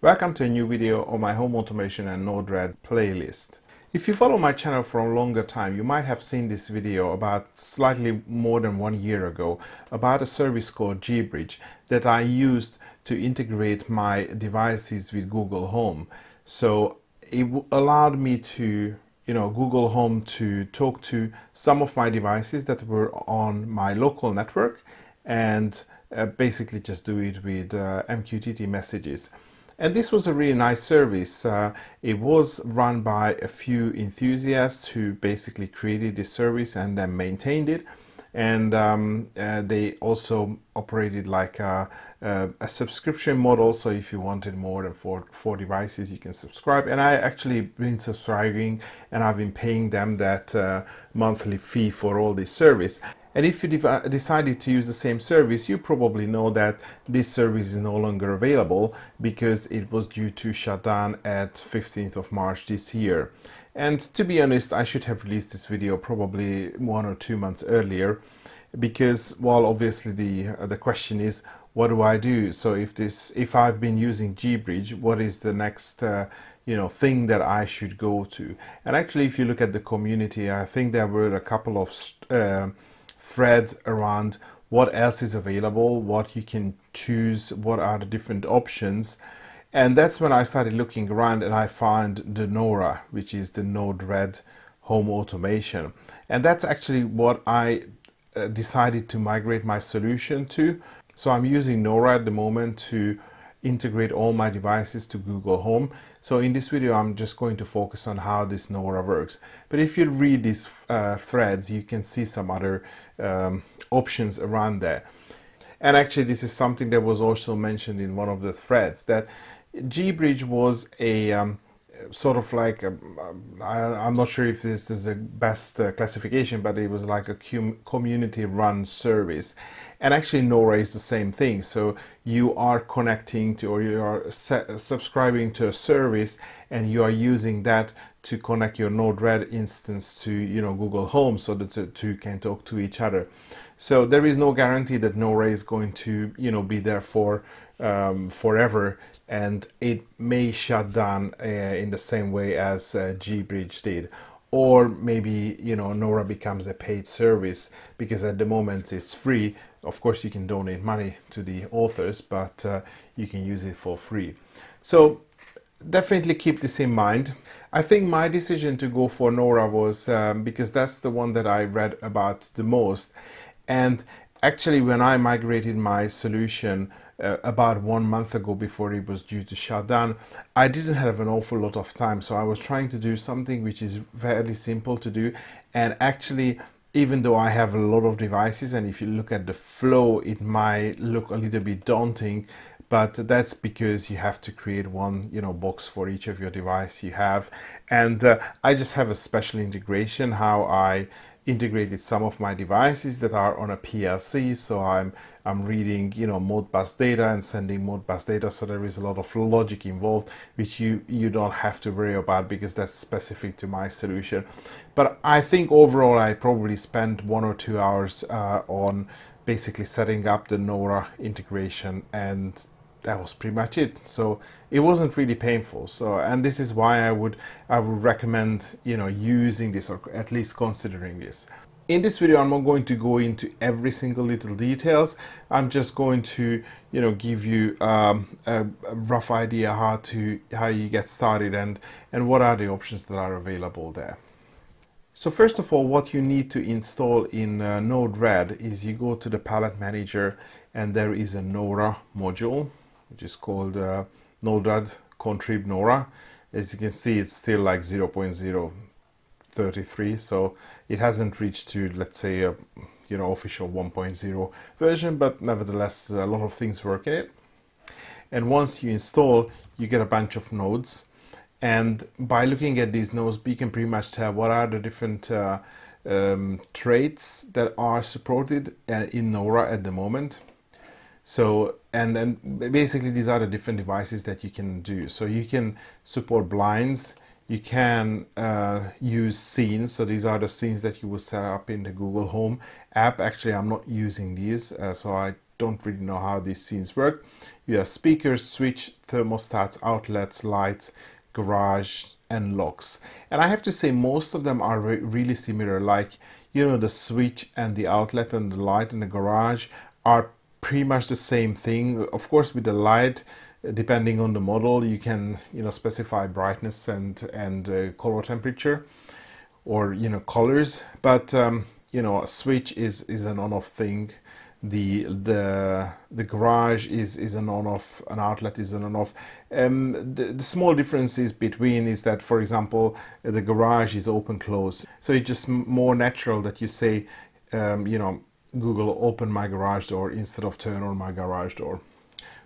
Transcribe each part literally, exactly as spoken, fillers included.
Welcome to a new video on my home automation and Node-RED playlist. If you follow my channel for a longer time, you might have seen this video about slightly more than one year ago about a service called gBridge that I used to integrate my devices with Google Home. So it allowed me to, you know, Google Home to talk to some of my devices that were on my local network and uh, basically just do it with uh, M Q T T messages. And this was a really nice service. Uh, it was run by a few enthusiasts who basically created this service and then maintained it. And um, uh, they also operated like a, a, a subscription model. So if you wanted more than four, four devices, you can subscribe. And I actually been subscribing and I've been paying them that uh, monthly fee for all this service. And if you de- decided to use the same service, you probably know that this service is no longer available because it was due to shut down at fifteenth of March this year. And to be honest, I should have released this video probably one or two months earlier because, well, obviously the, uh, the question is, what do I do? So if this, if I've been using gBridge, what is the next uh, you know, thing that I should go to? And actually, if you look at the community, I think there were a couple of uh, threads around what else is available, what you can choose, what are the different options. And that's when I started looking around and I found the Nora, which is the Node-RED home automation. And that's actually what I uh, decided to migrate my solution to. So I'm using Nora at the moment to integrate all my devices to Google Home. So in this video, I'm just going to focus on how this Nora works. But if you read these uh, threads, you can see some other um, options around there. And actually, this is something that was also mentioned in one of the threads, that gBridge was a um, sort of like, a, I, I'm not sure if this is the best uh, classification, but it was like a community run service. And actually Nora is the same thing. So you are connecting to, or you are subscribing to a service and you are using that to connect your Node-RED instance to, you know, Google Home so that the two can talk to each other. So there is no guarantee that Nora is going to, you know, be there for um, forever, and it may shut down uh, in the same way as uh, gBridge did. Or maybe, you know, Nora becomes a paid service because at the moment it's free. Of course, you can donate money to the authors, but uh, you can use it for free. So definitely keep this in mind. I think my decision to go for Nora was um, because that's the one that I read about the most. And actually, when I migrated my solution uh, about one month ago before it was due to shut down, I didn't have an awful lot of time. So I was trying to do something which is fairly simple to do. And actually, even though I have a lot of devices, and if you look at the flow, it might look a little bit daunting, but that's because you have to create one, you know, box for each of your device you have. And uh, I just have a special integration, how I integrated some of my devices that are on a P L C. So I'm, I'm reading, you know, Modbus data and sending Modbus data. So there is a lot of logic involved, which you, you don't have to worry about because that's specific to my solution. But I think overall, I probably spent one or two hours uh, on basically setting up the Nora integration, and that was pretty much it. So it wasn't really painful. So, and this is why I would I would recommend, you know, using this, or at least considering this. In this video, I'm not going to go into every single little details. I'm just going to, you know, give you um, a, a rough idea how to how you get started and and what are the options that are available there. So first of all, what you need to install in uh, Node-RED is you go to the palette manager, and there is a Nora module, which is called uh, node-red contrib Nora. As you can see, it's still like zero point zero three three, so it hasn't reached to, let's say, a, you know, official one point zero version, but nevertheless a lot of things work in it. And once you install, you get a bunch of nodes, and by looking at these nodes you can pretty much tell what are the different uh, um, traits that are supported uh, in Nora at the moment. So, and then basically these are the different devices that you can do. So you can support blinds, you can uh, use scenes. So these are the scenes that you will set up in the Google Home app. Actually, I'm not using these, uh, so I don't really know how these scenes work. You have speakers, switch, thermostats, outlets, lights, garage, and locks. And I have to say most of them are re really similar. Like, you know, the switch and the outlet and the light and the garage are pretty much the same thing. Of course, with the light, depending on the model, you can, you know, specify brightness and and uh, color temperature, or, you know, colors. But um, you know, a switch is is an on-off thing. The the the garage is is an on-off. An outlet is an on-off. Um, the, the small differences between is that, for example, the garage is open-close. So it's just more natural that you say, um, you know, Google, open my garage door instead of turn on my garage door,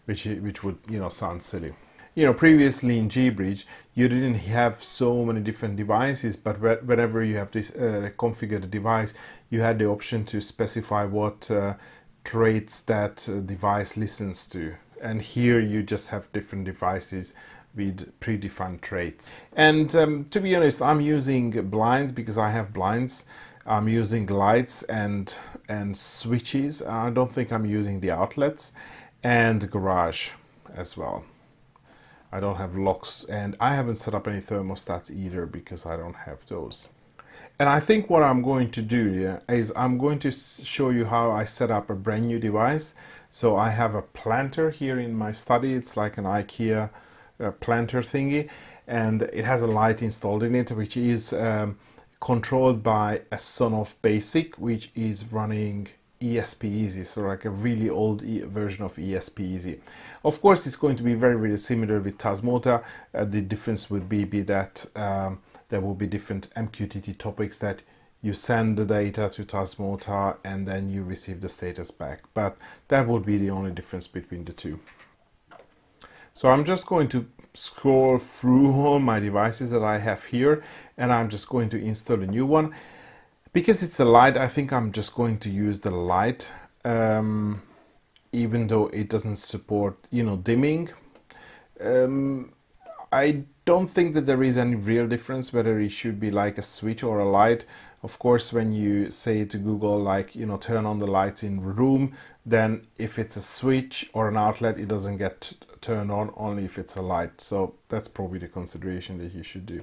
which which would, you know, sound silly. You know, previously in gBridge, you didn't have so many different devices, but whenever you have this uh, configured device, you had the option to specify what uh, traits that uh, device listens to. And here you just have different devices with predefined traits. And um, to be honest, I'm using blinds because I have blinds. I'm using lights and and switches. I don't think I'm using the outlets and garage as well. I don't have locks, and I haven't set up any thermostats either because I don't have those. And I think what I'm going to do yeah, is I'm going to show you how I set up a brand new device. So I have a planter here in my study. It's like an IKEA uh, planter thingy, and it has a light installed in it, which is um, controlled by a Sonoff Basic, which is running E S P easy, so like a really old e version of E S P easy. Of course, it's going to be very, very similar with Tasmota. Uh, the difference would be, be that um, there will be different M Q T T topics that you send the data to Tasmota and then you receive the status back. But that would be the only difference between the two. So I'm just going to scroll through all my devices that I have here, and I'm just going to install a new one. Because it's a light, I think I'm just going to use the light, um, even though it doesn't support, you know, dimming. Um, I don't think that there is any real difference whether it should be like a switch or a light. Of course, when you say to Google, like, you know, turn on the lights in room, then if it's a switch or an outlet, it doesn't get turned on, only if it's a light. So that's probably the consideration that you should do.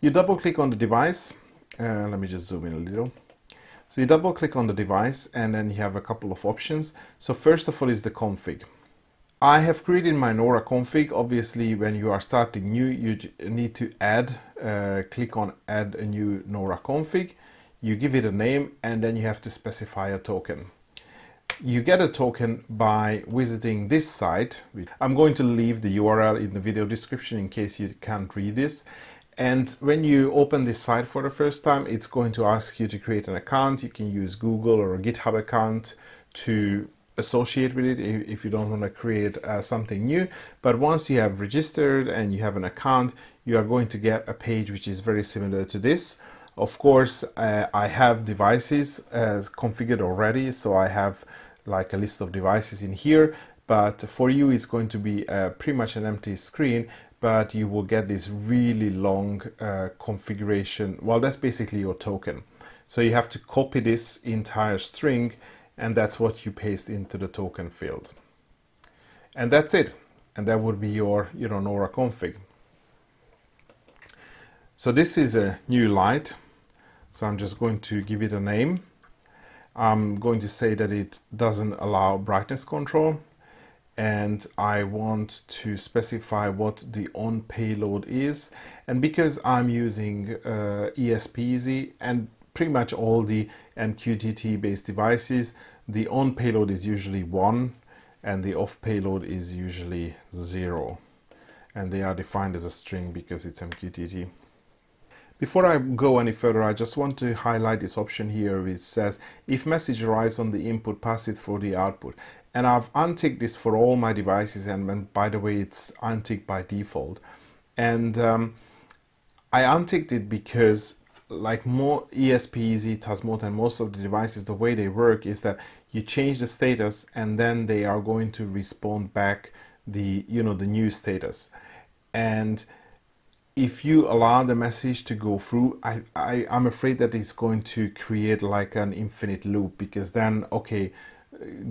You double click on the device. Uh, let me just zoom in a little. So you double click on the device, and then you have a couple of options. So first of all is the config. I have created my Nora config. Obviously, when you are starting new, you need to add, uh, click on add a new Nora config. You give it a name, and then you have to specify a token. You get a token by visiting this site. I'm going to leave the U R L in the video description in case you can't read this. And when you open this site for the first time, it's going to ask you to create an account. You can use Google or a GitHub account to associate with it if you don't want to create uh, something new. But once you have registered and you have an account, you are going to get a page which is very similar to this. Of course, uh, I have devices uh, configured already, so I have like a list of devices in here. But for you, it's going to be uh, pretty much an empty screen. But you will get this really long uh, configuration. Well, that's basically your token. So you have to copy this entire string, and that's what you paste into the token field. And that's it. And that would be your, you know, Nora config. So this is a new light. So I'm just going to give it a name. I'm going to say that it doesn't allow brightness control. And I want to specify what the on payload is. And because I'm using uh, E S P easy and pretty much all the M Q T T based devices, the on payload is usually one and the off payload is usually zero. And they are defined as a string because it's M Q T T. Before I go any further, I just want to highlight this option here which says, if message arrives on the input, pass it for the output. And I've unticked this for all my devices, and, and by the way, it's unticked by default. And um, I unticked it because, like more E S P easy, Tasmota, and most of the devices, the way they work is that you change the status, and then they are going to respond back the, you know, the new status. And if you allow the message to go through, I, I, I'm afraid that it's going to create like an infinite loop, because then, okay,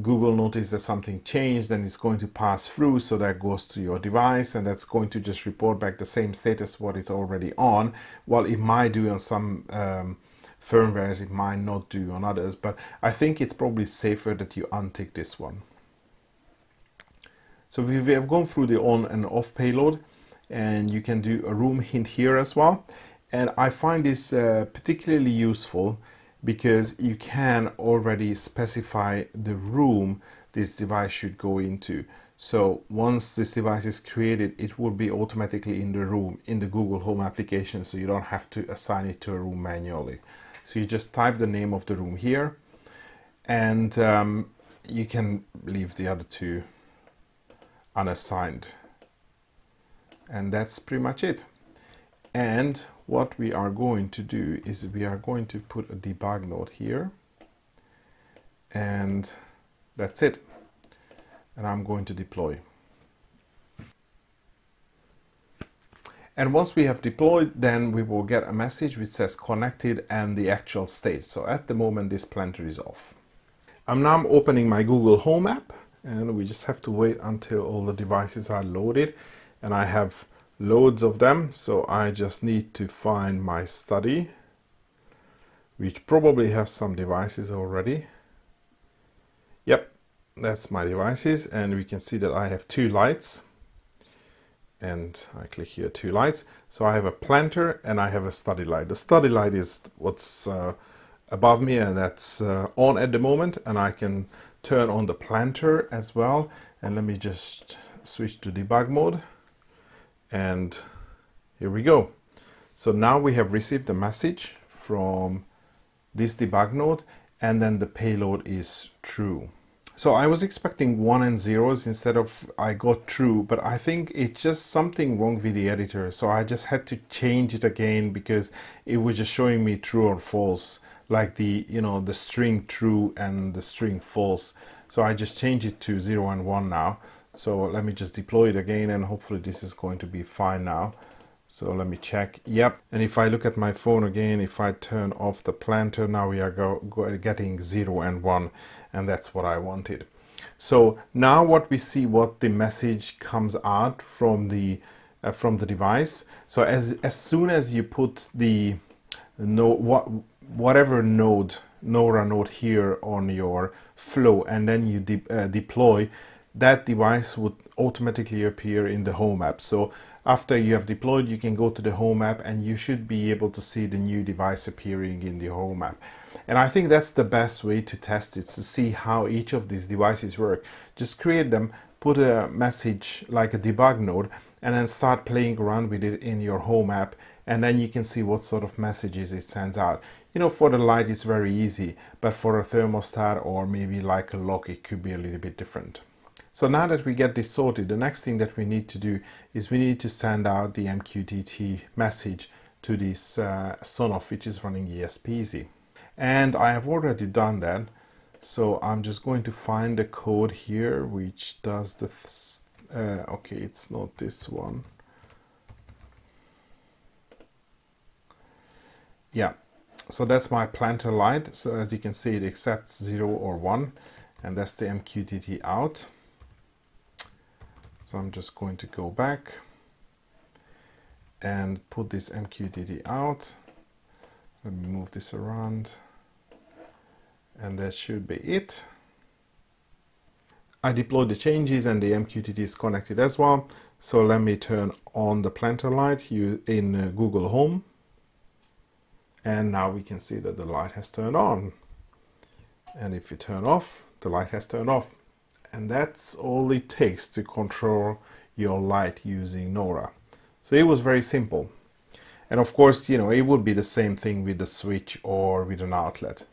Google noticed that something changed and it's going to pass through, so that goes to your device and that's going to just report back the same status what it's already on. Well, it might do on some um, firmwares, it might not do on others, but I think it's probably safer that you untick this one. So we have gone through the on and off payload, and you can do a room hint here as well. And I find this uh, particularly useful because you can already specify the room this device should go into. So once this device is created, it will be automatically in the room in the Google Home application, so you don't have to assign it to a room manually. So you just type the name of the room here, and um, you can leave the other two unassigned. And that's pretty much it. And what we are going to do is we are going to put a debug node here, and that's it. And I'm going to deploy. And once we have deployed, then we will get a message which says connected and the actual state. So at the moment this planter is off. I'm now opening my Google Home app, and we just have to wait until all the devices are loaded, and I have loads of them, so I just need to find my study, which probably has some devices already. Yep, that's my devices, and we can see that I have two lights, and I click here, two lights. So I have a planter and I have a study light. The study light is what's uh, above me, and that's uh, on at the moment, and I can turn on the planter as well. And let me just switch to debug mode. And here we go. So now we have received a message from this debug node, and then the payload is true. So I was expecting one and zeros instead of I got true, but I think it's just something wrong with the editor. So I just had to change it again because it was just showing me true or false, like the, you know, the string true and the string false. So I just changed it to zero and one now. So let me just deploy it again, and hopefully this is going to be fine now. So let me check. Yep. And if I look at my phone again, if I turn off the planter, now we are go, go, getting zero and one, and that's what I wanted. So now what we see, what the message comes out from the uh, from the device. So as as soon as you put the no what whatever node NORA node here on your flow, and then you de uh, deploy. That device would automatically appear in the Home app. So after you have deployed, you can go to the Home app and you should be able to see the new device appearing in the Home app. And I think that's the best way to test it, to see how each of these devices work. Just create them, put a message like a debug node, and then start playing around with it in your Home app, and then you can see what sort of messages it sends out. You know, for the light it's very easy, but for a thermostat or maybe like a lock, it could be a little bit different. So now that we get this sorted, the next thing that we need to do is we need to send out the M Q T T message to this uh, Sonoff, which is running E S P Z. And I have already done that. So I'm just going to find the code here, which does the, th uh, okay, it's not this one. Yeah, so that's my planter light. So as you can see, it accepts zero or one, and that's the M Q T T out. So I'm just going to go back and put this M Q T T out. Let me move this around, and that should be it. I deployed the changes and the M Q T T is connected as well. So let me turn on the planter light in Google Home. And now we can see that the light has turned on. And if you turn off, the light has turned off. And that's all it takes to control your light using NORA. So it was very simple. And of course, you know, it would be the same thing with the switch or with an outlet.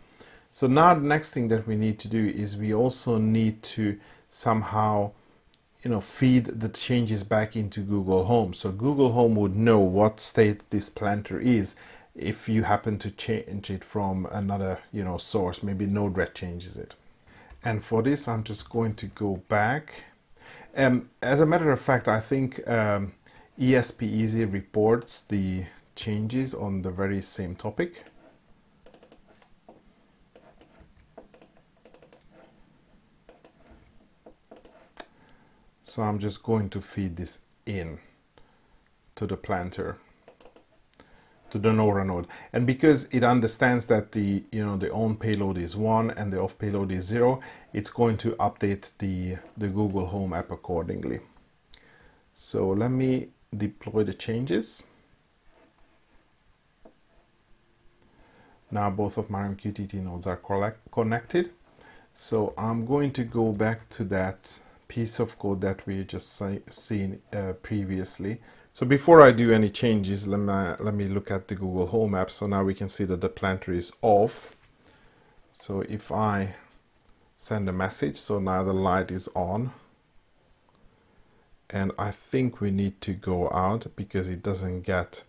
So now the next thing that we need to do is we also need to somehow, you know, feed the changes back into Google Home. So Google Home would know what state this planter is if you happen to change it from another, you know, source. Maybe Node-RED changes it. And for this, I'm just going to go back. Um, as a matter of fact, I think um, E S P E Z reports the changes on the very same topic. So I'm just going to feed this in to the planter, to the Nora node. And because it understands that the, you know, the on payload is one and the off payload is zero, it's going to update the, the Google Home app accordingly. So let me deploy the changes. Now both of my M Q T T nodes are collect connected. So I'm going to go back to that piece of code that we just seen uh, previously. So before I do any changes, let me, let me look at the Google Home app. So now we can see that the planter is off. So if I send a message, so now the light is on. And I think we need to go out because it doesn't get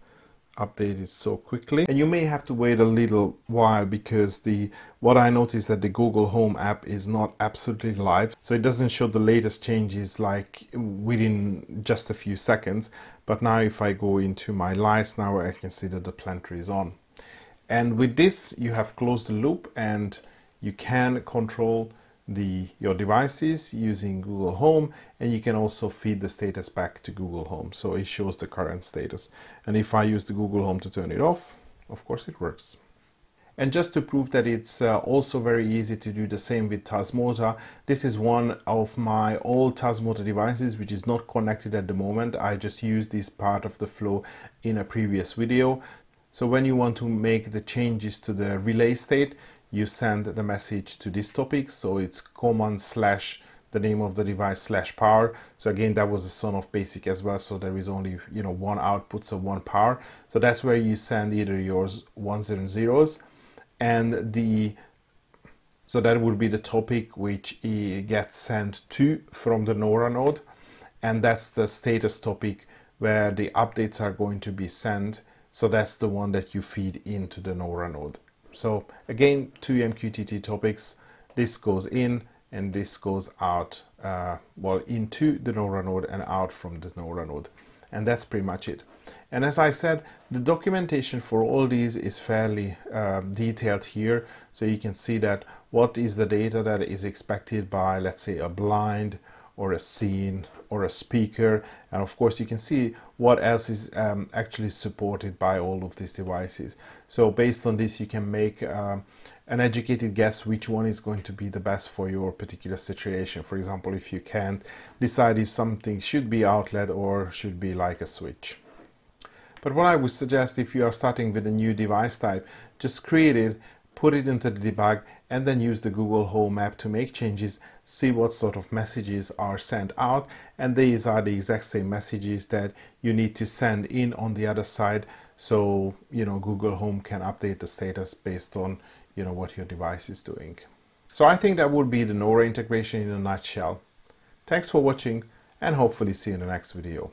updated so quickly. And you may have to wait a little while because the what I noticed that the Google Home app is not absolutely live. So it doesn't show the latest changes like within just a few seconds. But now if I go into my lights, now I can see that the planter is on. And with this, you have closed the loop and you can control the your devices using Google Home, and you can also feed the status back to Google Home, so it shows the current status. And if I use the Google Home to turn it off, of course it works. And just to prove that it's uh, also very easy to do the same with Tasmota, this is one of my old Tasmota devices which is not connected at the moment. I just used this part of the flow in a previous video. So when you want to make the changes to the relay state, you send the message to this topic, so it's command slash the name of the device slash power. So again, that was a Sonoff Basic as well, so there is only, you know, one output, so one power. So that's where you send either yours ones and zeros, and the so that would be the topic which gets sent to from the Nora node, and that's the status topic where the updates are going to be sent. So that's the one that you feed into the Nora node. So again, two M Q T T topics, this goes in and this goes out, uh, well, into the Nora node and out from the Nora node. And that's pretty much it. And as I said, the documentation for all these is fairly uh, detailed here. So you can see that what is the data that is expected by, let's say, a blind or a scene or a speaker. And of course you can see what else is um, actually supported by all of these devices. So based on this, you can make um, an educated guess which one is going to be the best for your particular situation. For example, if you can't decide if something should be outlet or should be like a switch. But what I would suggest, if you are starting with a new device type, just create it, put it into the debug, and then use the Google Home app to make changes, see what sort of messages are sent out. And these are the exact same messages that you need to send in on the other side. So, you know, Google Home can update the status based on, you know, what your device is doing. So I think that would be the Nora integration in a nutshell. Thanks for watching, and hopefully see you in the next video.